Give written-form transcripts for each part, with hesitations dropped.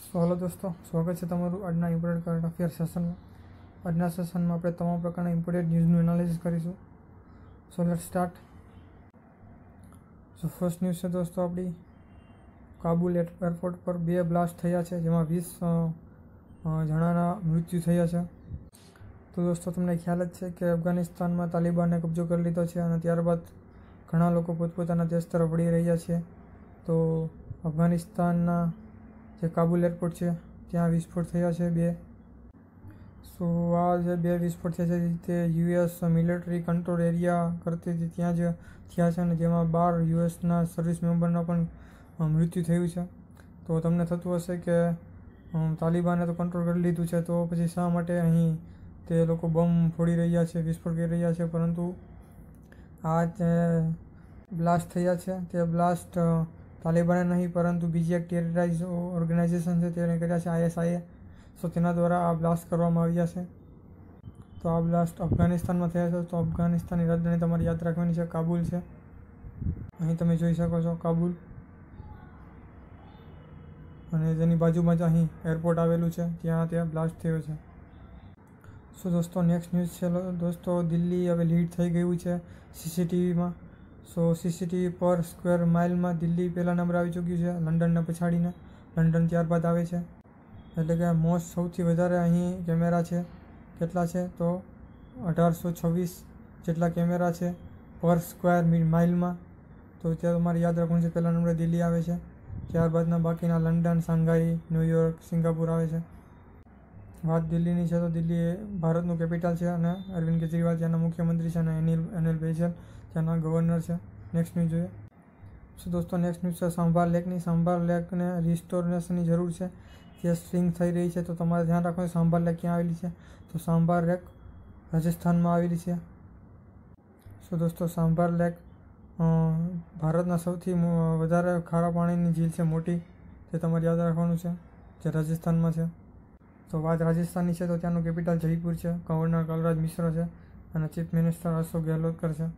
So hello दोस्तों, स्वागत है तमारू आजना इम्पोर्टेड करंट अफेयर सेशन में। आजना सेशन में आपणे तमाम प्रकारना इम्पोर्टेड न्यूज़नु एनालिसिस करीशुं। So let's start. So first news है दोस्तों आपणी काबूल एयरपोर्ट पर बे ब्लास्ट थया छे, जेमां 20 जणाना मृत्यु थया छे। तो दोस्तों तमने ख्याल ज छे के अफगानिस्तान में तालिबाने कब्जो करी लीधो छे अने त्यारबाद घणा लोको पोतपोताना देश तरफ वळी रह्या छे। तो अफगानिस्तानना जे काबूल एयरपोर्ट है त्या विस्फोट थया छे बे। सो आ बे विस्फोट थया छे ते यूएस मिलिटरी कंट्रोल एरिया करती थी त्यां ज थया छे, जेमां 12 यूएस ना सर्विस मेम्बरना पण मृत्यु थयुं छे। तो तमने थतुं हशे के तालिबाने तो कंट्रोल करी लीधुं छे, तो पछी शा माटे अहीं ते लोको बम फोड़ी रह्या छे, विस्फोट करी रह्या छे। परंतु आ जे ब्लास्ट थया छे ते ब्लास्ट तालिबाने नहीं परंतु बीजी एक टेरराइज ऑर्गेनाइजेशन है तेने कर्या छे, आईएसआईए। सो तेना द्वारा आ ब्लास्ट करवामां आव्या छे। तो आ ब्लास्ट अफगानिस्तान में थया छे। तो अफगानिस्तान की राजधानी तमारे याद राखवानी छे काबूल है। अहीं तमे जोई शको छो काबूल अने तेनी बाजुमां ज अहीं एरपोर्ट आवेलुं छे, त्यां ते ब्लास्ट थयो छे। सो दोस्तों नेक्स्ट न्यूज़ छे दोस्तों दिल्ही हवे लीड थई गयुं छे सीसीटीवी में। सो सीसीटीवी पर स्क्वेर माइल में दिल्ही पहला नंबर आ चूक्यु है, लंडन ने पछाड़ीने। लंडन त्यारबाद आवे छे, एटले के मोस्ट सौथी वधारे अहीं कैमेरा है। केटला है तो 1826 जेटला कैमेरा है पर स्क्वेर माइल में। तो त्यारे याद रखूँ से पहला नंबरे दिल्ही आवे छे, त्यारबाद बाकीना लंडन, शांघाई, न्यूयॉर्क, सिंगापुर आवे छे। बात दिल्हीनी है तो दिल्ली भारतनु कैपिटल है और अरविंद केजरीवाल त्याना मुख्यमंत्री है, अनिल बैजल त्याना गवर्नर है। नेक्स्ट न्यूज़ जो है सो दोस्तों नेक्स्ट न्यूज़ है सांभार लेक। सांभार लेक ने रिस्टोरेशन की जरूर है, ये स्ट्रिंग थी रही है। तो तमारे ध्यान रखो सांभार लेक क्या आवेली है। तो सांभार लेक राजस्थान में आवेली है। सो दोस्तों सांभार लेक भारतना सौथी वधारे खारा पाणीनी झील है मोटी, जे तमारे याद रखवानुं छे, जे राजस्थान में है। तो बात राजस्थानी है तो त्यानु कैपिटल जयपुर है, गवर्नर कलराज मिश्रा है और चीफ मिनिस्टर अशोक गहलोत है।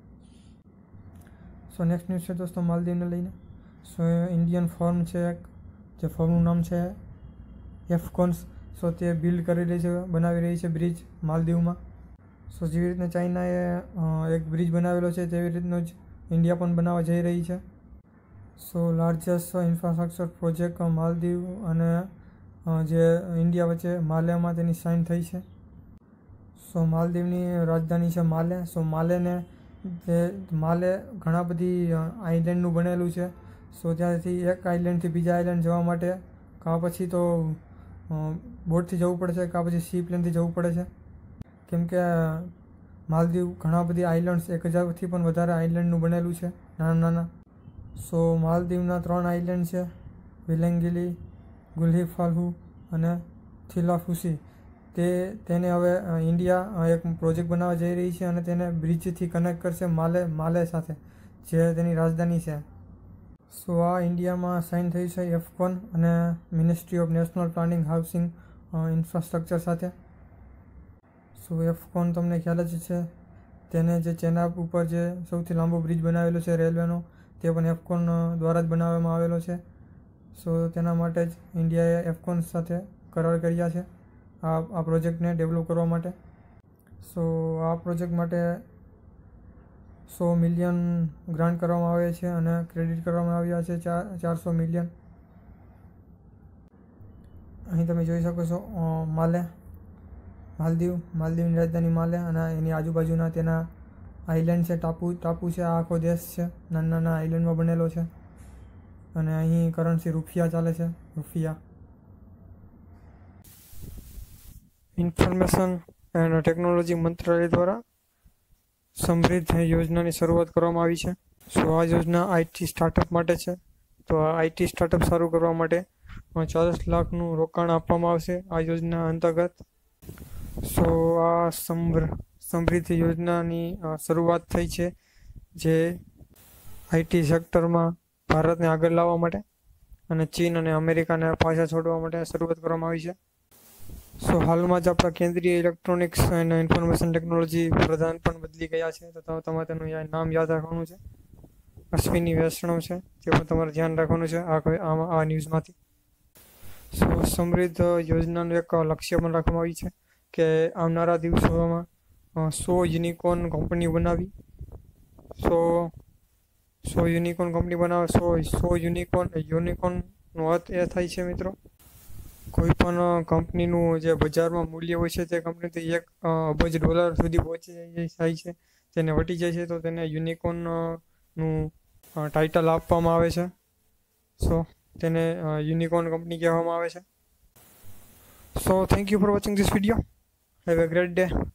सो नेक्स्ट न्यूज़ है दोस्तों मालदीव ने लईने। सो इंडियन फॉर्म है एक, जो फॉर्मनु नाम है AFCON। सो ते बिल्ड कर रही है, बना रही है ब्रिज मालदीव में। सो जी रीतना चाइनाए एक ब्रिज बनावेलो है तेवी रीतनो ज इंडिया पण बनावा जई रही है। So largest infrastructure project Maldives अने जे इंडिया वच्चे माले में तेनी साइन थई है। सो मालदीवनी राजधानी है माले। सो माले ने माले घणा बधी आइलेंडनु बनेलू है। सो त्यांथी एक आइलेंड थी बीजा आइलेंड जवा माटे का पछी तो बोट थी जवुं पड़े छे, का पछी सी प्लेन थी जवुं पड़े छे, केम के मालदीव घणा बधी आइलेंड्स 1000 थी पण वधारे आइलेंडनु बनेलू है, नाना नाना। सो मालदीवना 3 आइलेंड है, विलेंगिली, गुल्ही, फाहू अने थिलाधुफुशी। तेने हवे इंडिया एक प्रोजेक्ट बनावा जई रही है और तेने ब्रिज थी कनेक्ट करशे माले माले साथे, जे तेनी राजधानी है। सो आ इंडिया में साइन थई छे AFCON अने ministry of national planning, housing, infrastructure साथे। सो AFCON तमने ख्याल ज छे, तेने जे चेनाब उपर जे सौथी लांबो ब्रिज बनावेलो छे रेलवेनो, ते पण AFCON द्वारा ज बनाववामां आवेलो छे। सो तेना माटे ज इंडियाए AFCON साथे करार कर्या छे आ प्रोजेक्ट ने डेवलप करवा माटे। सो आ प्रोजेक्ट माटे 100 मिलियन ग्रांट करवामां आवे छे अने क्रेडिट करवामां आव्या छे 400 मिलियन। अहीं तमे जोई शको छो माले, मालदीवनी राजधानी माले अने एनी आजुबाजुना तेना आइलेंड छे, टापू छे, आखो देश छे, नाना नाना आइलेंड में बनेलो छे अने अहीं करन्सी रूफिया चाले छे, रूफिया। इन्फॉर्मेशन एंड टेक्नोलॉजी मंत्रालय द्वारा समृद्ध योजना की शुरुआत करवामां आवी छे। सो आ योजना आईटी स्टार्टअप माटे छे। तो आईटी स्टार्टअप शुरू करवा माटे 40 लाखनु रोकाण आपवामां आवशे आ योजना अंतर्गत। सो आ समृद्ध योजना की शुरुआत थई छे, जे आईटी सेक्टर में भारत ने आगे लावा माटे अने चीन और अमेरिका ने पाछा छोड़वा माटे शुरुआत करवामां आवी छे। सो हाल में ज आपणा केंद्रीय इलेक्ट्रॉनिक्स एंड इन्फॉर्मेशन टेक्नोलॉजी प्रधान पण बदली गया है। तो तमारे तेनुं नाम याद रखवानुं छे, अश्विनी वैष्णव है, ते पण तमारे ध्यान रखवानुं छे आ न्यूज़मांथी। सो સમૃદ્ધ યોજનાનું એક લક્ષ્ય પણ રાખવામાં આવ્યું છે કે આવનારા દિવસોમાં 100 યુનિકોર્ન કંપની બનાવી 100 યુનિકોર્ન કંપની બનાવે 100 યુનિકોર્નનો અર્થ એ થાય છે મિત્રો કોઈપણ કંપનીનું જે બજારમાં મૂલ્ય હોય છે તે કંપની તો $1 અબજ સુધી પહોંચી જાય છે તેને વટી જાય છે તો તેને યુનિકોર્નનું टाइटल આપવામાં આવે છે सो તેને યુનિકોર્ન કંપની કહેવામાં આવે છે so thank you for watching this video have a great day.